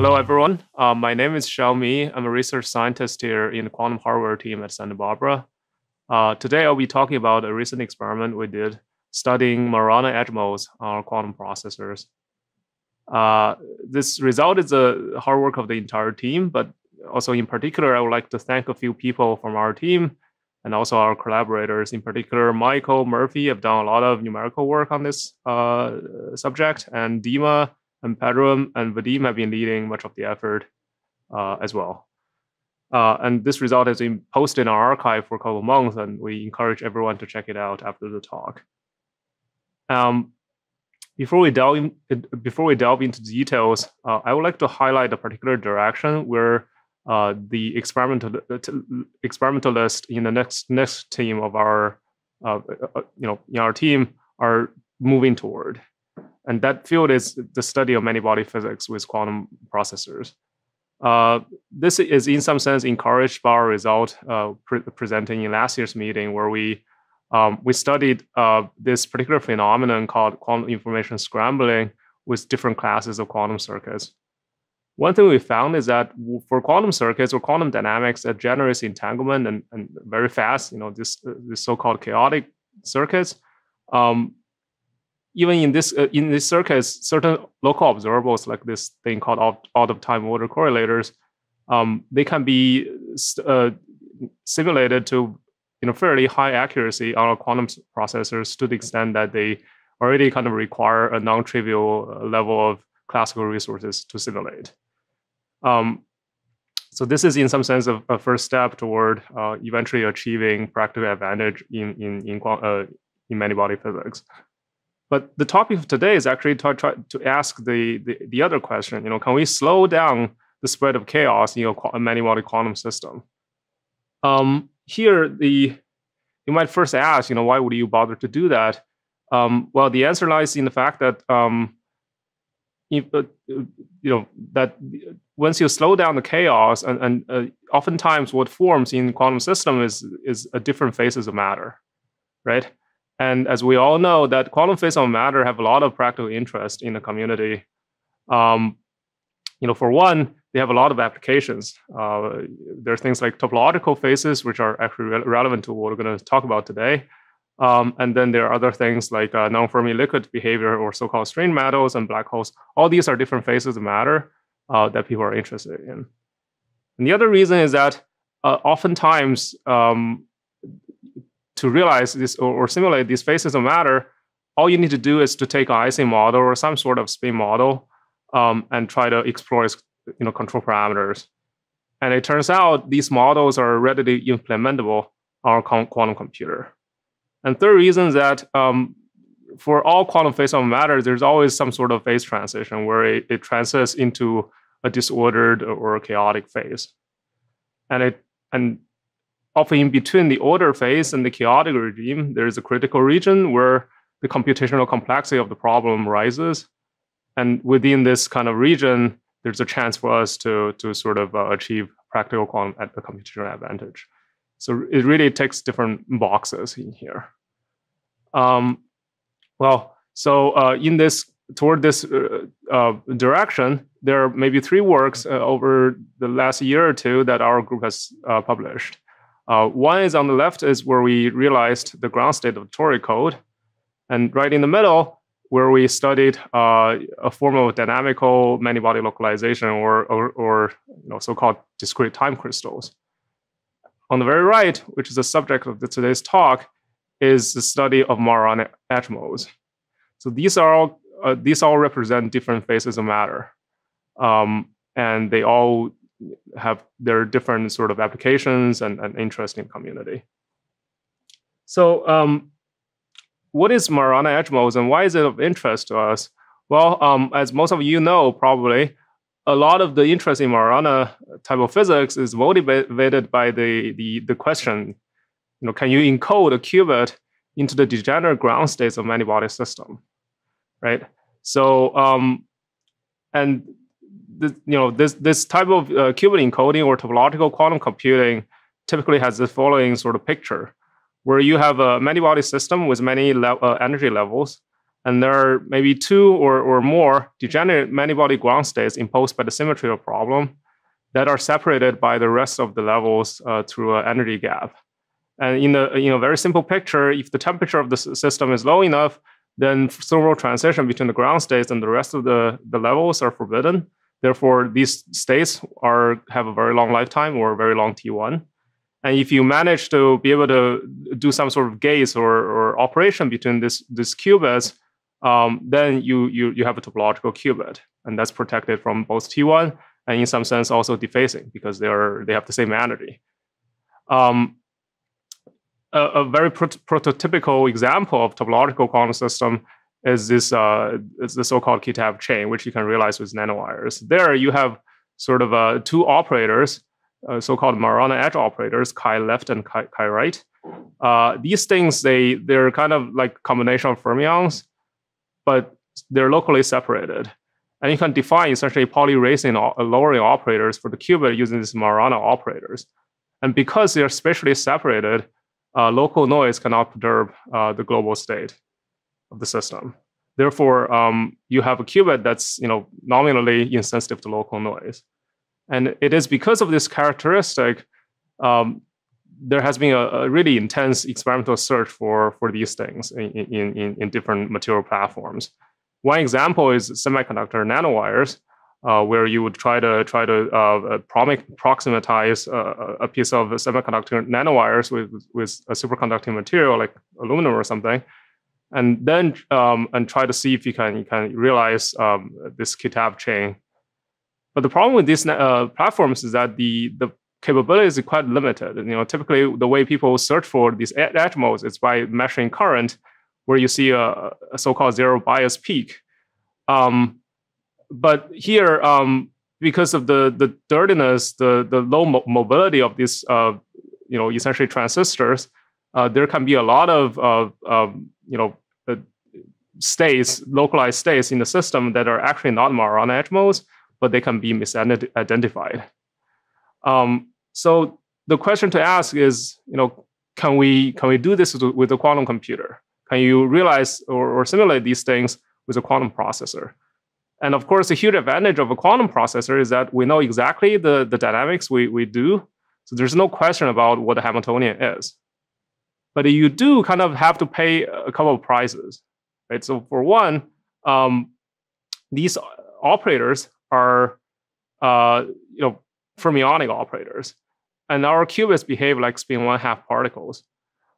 Hello, everyone. My name is Xiao Mi. I'm a research scientist here in the quantum hardware team at Santa Barbara. Today, I'll be talking about a recent experiment we did studying Majorana edge modes on our quantum processors. This result is the hard work of the entire team, but also in particular, I would like to thank a few people from our team and also our collaborators. In particular, Michael Murphy have done a lot of numerical work on this subject, and Dima and Padram and Vadim have been leading much of the effort as well. And this result has been posted in our archive for a couple of months, and we encourage everyone to check it out after the talk. Before we delve into the details, I would like to highlight a particular direction where the experimentalist in the next team of our in our team are moving toward. And that field is the study of many-body physics with quantum processors. This is, in some sense, encouraged by our result presenting in last year's meeting, where we studied this particular phenomenon called quantum information scrambling with different classes of quantum circuits. One thing we found is that for quantum circuits or quantum dynamics that generates entanglement and very fast, this so-called chaotic circuits. Even in this circuits, certain local observables like this thing called out-of-time order correlators, they can be simulated to fairly high accuracy on our quantum processors to the extent that they already kind of require a non-trivial level of classical resources to simulate. So this is in some sense a first step toward eventually achieving practical advantage in many-body physics. But the topic of today is actually to try to ask the other question. Can we slow down the spread of chaos in a many-body quantum system? Here, you might first ask, why would you bother to do that? Well, the answer lies in the fact that that once you slow down the chaos, and oftentimes what forms in quantum system is a different phases of matter, right? And as we all know, that quantum phases of matter have a lot of practical interest in the community. For one, they have a lot of applications. There are things like topological phases, which are actually relevant to what we're going to talk about today. And then there are other things like non-Fermi liquid behavior or so-called strain metals and black holes. All these are different phases of matter that people are interested in. And the other reason is that oftentimes, to realize this or simulate these phases of matter, all you need to do is to take an Ising model or some sort of spin model and try to explore its control parameters. And it turns out these models are readily implementable on a quantum computer. And third reason is that for all quantum phases of matter, there's always some sort of phase transition where it transits into a disordered or chaotic phase. And often in between the order phase and the chaotic regime, there is a critical region where the computational complexity of the problem rises. And within this kind of region, there's a chance for us to sort of achieve practical quantum at the computational advantage. So it really takes different boxes in here. Toward this direction, there are maybe three works over the last year or two that our group has published. One is on the left is where we realized the ground state of toric code. And right in the middle, where we studied a form of dynamical many-body localization or so-called discrete time crystals. On the very right, which is the subject of today's talk, is the study of Majorana edge modes. So these all represent different phases of matter. And they all have their different sort of applications and interest in community. So what is Majorana edge modes and why is it of interest to us? Well, as most of you know, probably, a lot of the interest in Majorana type of physics is motivated by the question, can you encode a qubit into the degenerate ground states of many-body system, right? So, this type of qubit encoding or topological quantum computing typically has the following sort of picture, where you have a many-body system with many energy levels, And there are maybe two or more degenerate many-body ground states imposed by the symmetry of problem that are separated by the rest of the levels through an energy gap. And in a very simple picture, if the temperature of the system is low enough, then thermal transition between the ground states and the rest of the levels are forbidden. Therefore, these states have a very long lifetime or a very long T1. And if you manage to be able to do some sort of gaze or operation between these qubits, then you have a topological qubit, and that's protected from both T1 and in some sense also defacing because they have the same energy. A very prototypical example of topological quantum system is is the so-called Kitaev chain, which you can realize with nanowires. There you have sort of two operators, so-called Majorana edge operators, chi left and chi right. These things, they're kind of like combination of fermions, but they're locally separated. And you can define essentially polyracing lowering operators for the qubit using these Majorana operators. And because they are spatially separated, local noise cannot perturb the global state of the system. Therefore, you have a qubit that's nominally insensitive to local noise. And it is because of this characteristic, there has been a really intense experimental search for these things in different material platforms. One example is semiconductor nanowires, where you would try to proximatize a piece of semiconductor nanowires with a superconducting material like aluminum or something, and then try to see if you can realize this Kitaev chain. But the problem with these platforms is that the capabilities are quite limited. And, typically the way people search for these edge modes is by measuring current, where you see a so-called zero bias peak. But here, because of the dirtiness, the low mobility of these, essentially transistors, there can be a lot of states, localized states in the system that are actually not Majorana edge modes, but they can be misidentified. So the question to ask is, can we do this with a quantum computer? Can you realize or simulate these things with a quantum processor? And of course, the huge advantage of a quantum processor is that we know exactly the dynamics we do. So there's no question about what the Hamiltonian is. But you do kind of have to pay a couple of prices, right? So for one, these operators are, fermionic operators. And our qubits behave like spin 1/2 particles.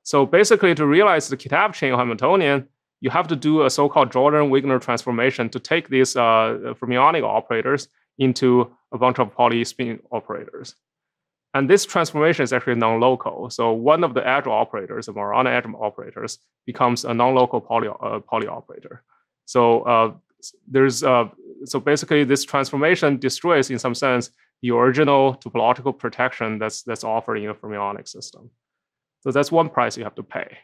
So basically, to realize the Kitaev chain Hamiltonian, you have to do a so-called Jordan-Wigner transformation to take these fermionic operators into a bunch of polyspin operators. And this transformation is actually non-local. So one of the edge operators, the Majorana edge operators, becomes a non-local poly operator. So basically this transformation destroys, in some sense, the original topological protection that's offered in a fermionic system. So that's one price you have to pay.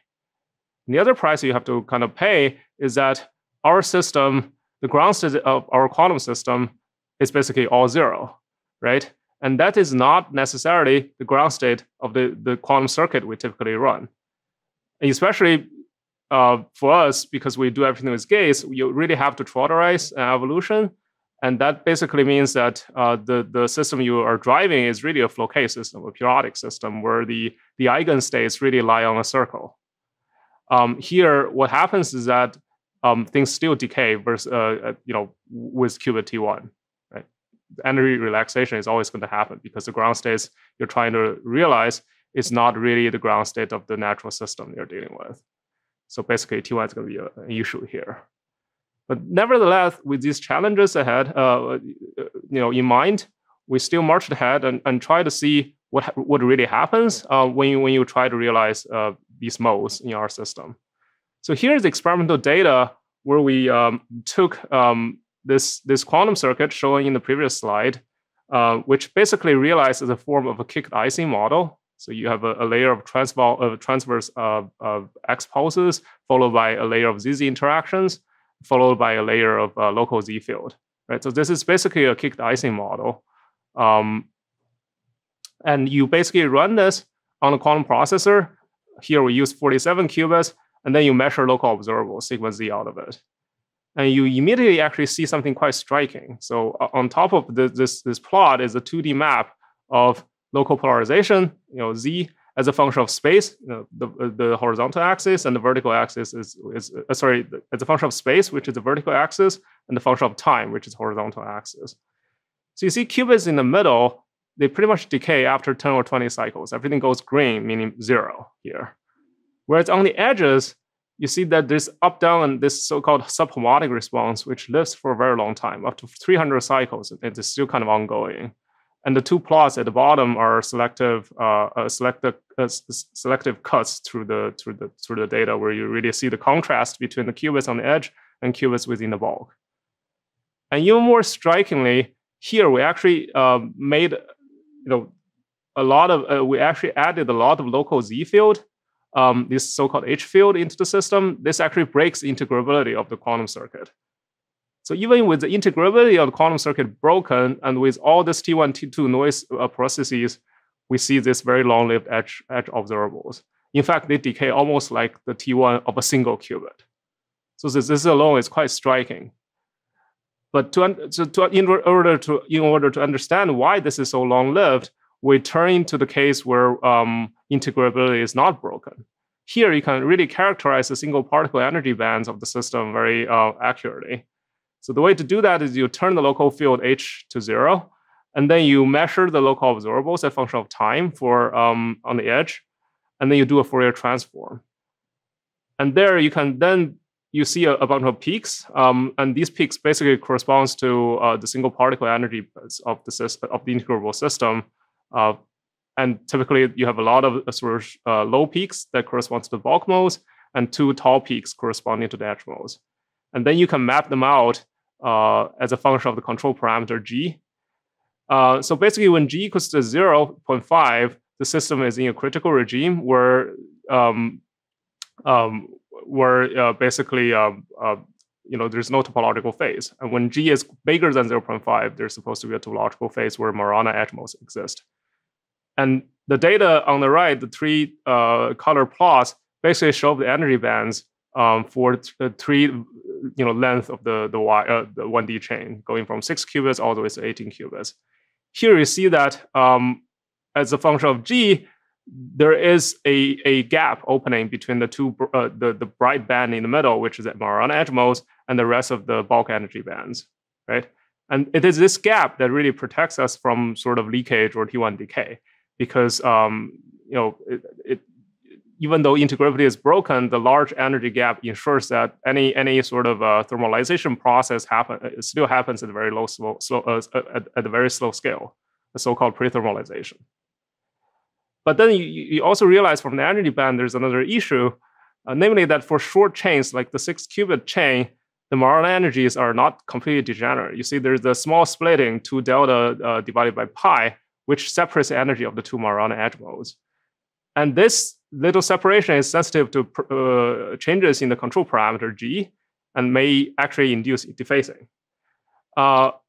And the other price you have to kind of pay is that our system, the ground state of our quantum system, is basically all zero, right? And that is not necessarily the ground state of the quantum circuit we typically run. And especially for us, because we do everything with gaze, you really have to trauterize an evolution. And that basically means that the system you are driving is really a Floquet system, a periodic system, where the eigenstates really lie on a circle. Here, what happens is that things still decay versus, with qubit T1. Right? Energy relaxation is always going to happen because the ground states you're trying to realize is not really the ground state of the natural system you're dealing with. So basically, T1 is going to be an issue here. But nevertheless, with these challenges ahead, in mind, we still marched ahead and try to see what really happens when you try to realize these modes in our system. So here's experimental data where we took this quantum circuit shown in the previous slide, which basically realizes a form of a kicked Ising model. So you have a layer of transverse of X pulses, followed by a layer of ZZ interactions, followed by a layer of local Z field, right? So this is basically a kicked Ising model. And you basically run this on a quantum processor. Here we use 47 qubits, and then you measure local observable sequence Z out of it. And you immediately actually see something quite striking. So on top of this plot is a 2D map of local polarization, Z as a function of space, the horizontal axis, and the vertical axis is, sorry, as a function of space, which is the vertical axis, and the function of time, which is horizontal axis. So you see qubits in the middle, they pretty much decay after 10 or 20 cycles. Everything goes green, meaning zero here. Whereas on the edges, you see that there's up, down, and this so-called subharmonic response, which lives for a very long time, up to 300 cycles. It is still kind of ongoing. And the two plots at the bottom are selective cuts through the data, where you really see the contrast between the qubits on the edge and qubits within the bulk. And even more strikingly, here we actually added a lot of local Z field. This so-called H field into the system, this actually breaks the integrability of the quantum circuit. So even with the integrability of the quantum circuit broken, and with all this T1, T2 noise processes, we see this very long-lived edge observables. In fact, they decay almost like the T1 of a single qubit. So this alone is quite striking. But in order to understand why this is so long-lived, we turn to the case where integrability is not broken. Here, you can really characterize the single particle energy bands of the system very accurately. So the way to do that is you turn the local field H to zero, and then you measure the local observables as a function of time for on the edge, and then you do a Fourier transform. And there you can then you see a bunch of peaks, and these peaks basically corresponds to the single particle energy of the system, of the integrable system. And typically, you have a lot of low peaks that corresponds to the bulk modes, and two tall peaks corresponding to the edge modes. And then you can map them out as a function of the control parameter G. So basically, when G equals to 0.5, the system is in a critical regime where there's no topological phase. And when G is bigger than 0.5, there's supposed to be a topological phase where Majorana edge modes exist. And the data on the right, the three color plots, basically show the energy bands for the three length of the 1D chain, going from 6 qubits all the way to 18 qubits. Here you see that as a function of G, there is a gap opening between the two the bright band in the middle, which is at Majorana edge modes, and the rest of the bulk energy bands, right? And it is this gap that really protects us from sort of leakage or T1 decay, because even though integrability is broken, the large energy gap ensures that any sort of thermalization process still happens at a very slow scale, the so-called pre-thermalization. But then you also realize from the energy band, there's another issue, namely that for short chains, like the 6-qubit chain, the Majorana energies are not completely degenerate. You see there's a small splitting, 2 delta divided by pi, which separates the energy of the two Majorana edge modes. And this little separation is sensitive to changes in the control parameter G, and may actually induce defacing. But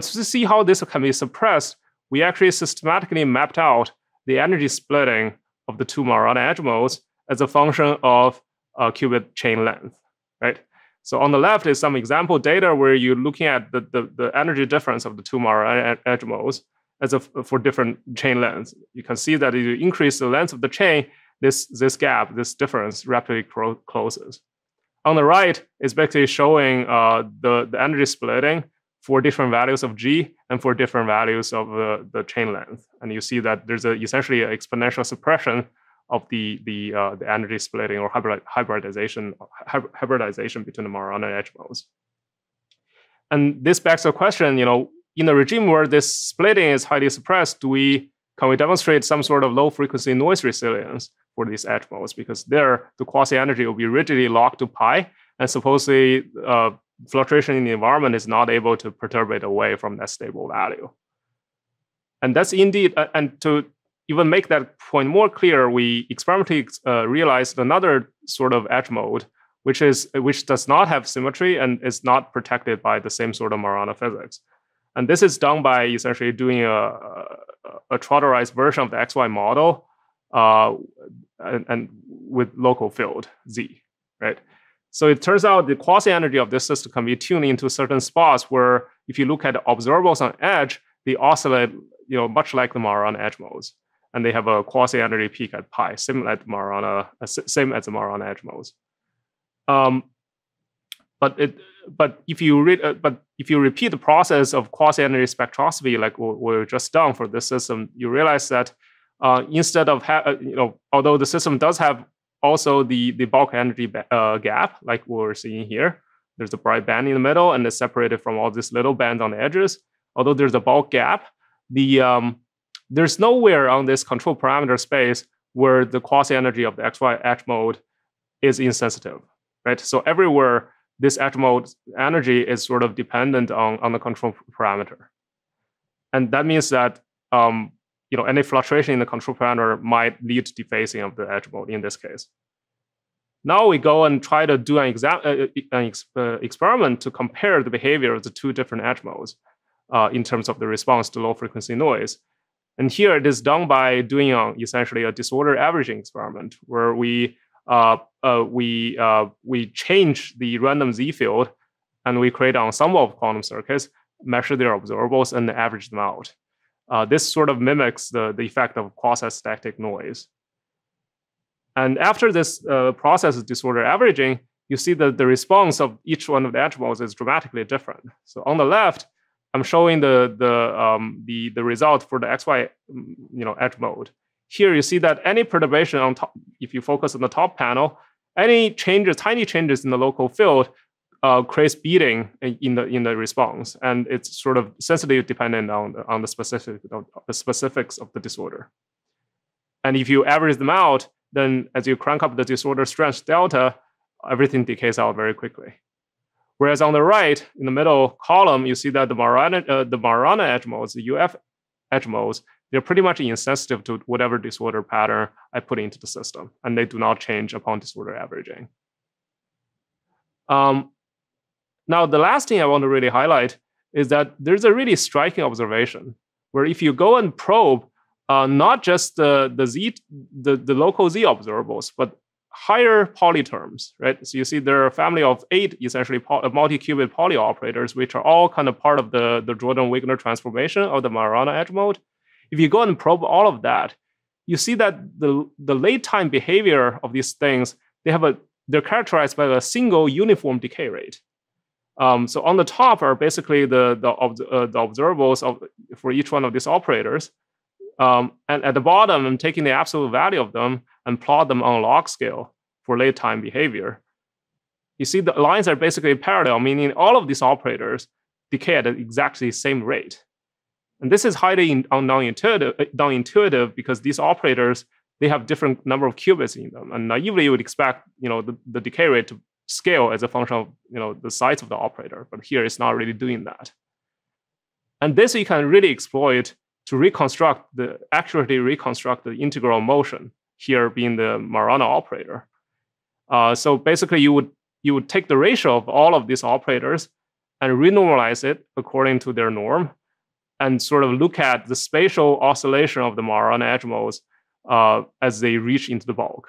to see how this can be suppressed, we actually systematically mapped out the energy splitting of the two Majorana edge modes as a function of qubit chain length, right? So on the left is some example data where you're looking at the energy difference of the two Majorana edge modes for different chain lengths. You can see that if you increase the length of the chain, this gap, this difference rapidly closes. On the right is basically showing the energy splitting for different values of G and for different values of the chain length. And you see that there's essentially an exponential suppression of the energy splitting or hybridization between the Majorana edge modes. And this begs the question, in a regime where this splitting is highly suppressed, can we demonstrate some sort of low frequency noise resilience for these edge modes? Because there, the quasi energy will be rigidly locked to pi, and supposedly fluctuation in the environment is not able to perturb it away from that stable value. And that's indeed, and to even make that point more clear, we experimentally realized another sort of edge mode, which does not have symmetry and is not protected by the same sort of Majorana physics. And this is done by essentially doing a trotterized version of the XY model and with local field Z. right? So it turns out the quasi-energy of this system can be tuned into certain spots where, if you look at the observables on edge, they oscillate, you know, much like the Majorana edge modes, and they have a quasi-energy peak at pi, same as the Majorana edge modes. But if you repeat the process of quasi-energy spectroscopy, like we're just done for this system, you realize that instead of although the system does have also the bulk energy gap, like we're seeing here, there's a bright band in the middle, and it's separated from all these little bands on the edges. Although there's a bulk gap, there's nowhere on this control parameter space where the quasi-energy of the XY edge mode is insensitive, right? So everywhere, this edge mode energy is sort of dependent on the control parameter. And that means that any fluctuation in the control parameter might lead to defacing of the edge mode in this case. Now we go and try to do an experiment to compare the behavior of the two different edge modes in terms of the response to low frequency noise. And here it is done by doing essentially a disorder averaging experiment where we change the random Z field and we create an ensemble of quantum circuits, measure their observables, and average them out. This sort of mimics the effect of quasi-static noise. And after this process of disorder averaging, you see that the response of each one of the edge modes is dramatically different. So on the left, I'm showing the result for the XY edge mode. Here you see that any perturbation on top, if you focus on the top panel, any changes, tiny changes in the local field creates beating in the response, and it's sort of sensitive dependent on the specifics of the disorder. And if you average them out, then as you crank up the disorder strength delta, everything decays out very quickly. Whereas on the right, in the middle column, you see that the Majorana edge modes, the UF edge modes, they're pretty much insensitive to whatever disorder pattern I put into the system, and they do not change upon disorder averaging. Now, the last thing I want to really highlight is that there's a really striking observation where if you go and probe not just the local Z observables, but higher poly terms, right? So you see there are a family of 8 essentially multi-qubit poly operators, which are all kind of part of the Jordan-Wigner transformation of the Majorana edge mode. If you go and probe all of that, you see that the late time behavior of these things, they're characterized by a single uniform decay rate. So on the top are basically the observables for each one of these operators. And at the bottom, I'm taking the absolute value of them and plot them on a log scale for late time behavior. You see the lines are basically parallel, meaning all of these operators decay at exactly the same rate. And this is highly non-intuitive because these operators, they have different number of qubits in them. And naively, you would expect the decay rate to scale as a function of the size of the operator. But here, it's not really doing that. And this you can really exploit to accurately reconstruct the integral motion, here being the Majorana operator. So basically, you would take the ratio of all of these operators and renormalize it according to their norm, and sort of look at the spatial oscillation of the Majorana edge modes as they reach into the bulk.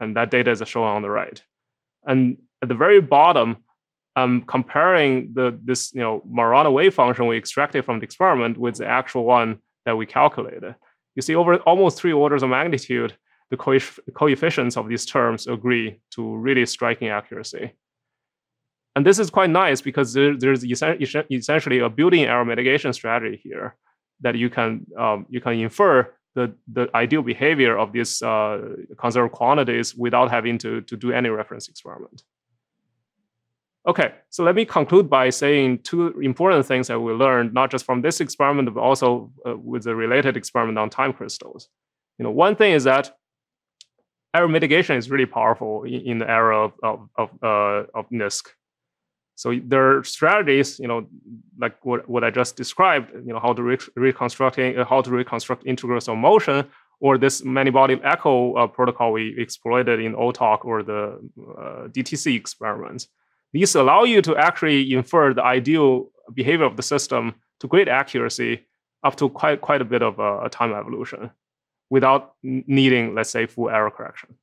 And that data is shown on the right. And at the very bottom, I'm comparing this Majorana wave function we extracted from the experiment with the actual one that we calculated. You see, over almost 3 orders of magnitude, the coefficients of these terms agree to really striking accuracy. And this is quite nice because there's essentially a built-in error mitigation strategy here that you can infer the ideal behavior of these conserved quantities without having to do any reference experiment. Okay, so let me conclude by saying 2 important things that we learned, not just from this experiment, but also with the related experiment on time crystals. One thing is that error mitigation is really powerful in the era of NISQ. So there are strategies, like what I just described, how to reconstruct integrals of motion, or this many-body echo protocol we exploited in OTOC or the DTC experiments. These allow you to actually infer the ideal behavior of the system to great accuracy up to quite a bit of a time evolution without needing, let's say, full error correction.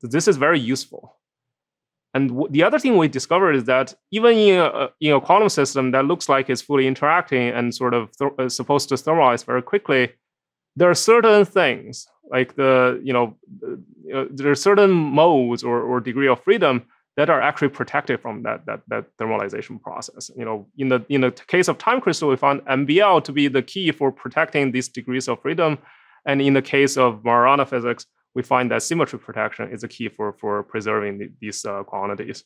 So this is very useful. And the other thing we discovered is that even in a column system that looks like it's fully interacting and sort of supposed to thermalize very quickly, there are certain things like there are certain modes or degree of freedom that are actually protected from that thermalization process. You know, in the case of time crystal, we found MBL to be the key for protecting these degrees of freedom, and in the case of Majorana physics, we find that symmetry protection is a key for preserving these quantities.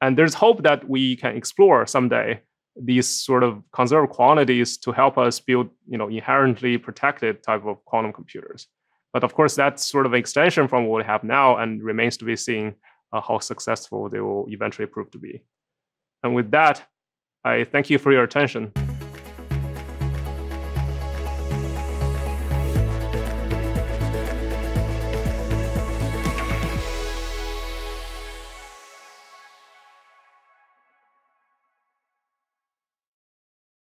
And there's hope that we can explore someday these sort of conserved quantities to help us build, inherently protected type of quantum computers. But of course, that's sort of an extension from what we have now, and remains to be seen how successful they will eventually prove to be. And with that, I thank you for your attention.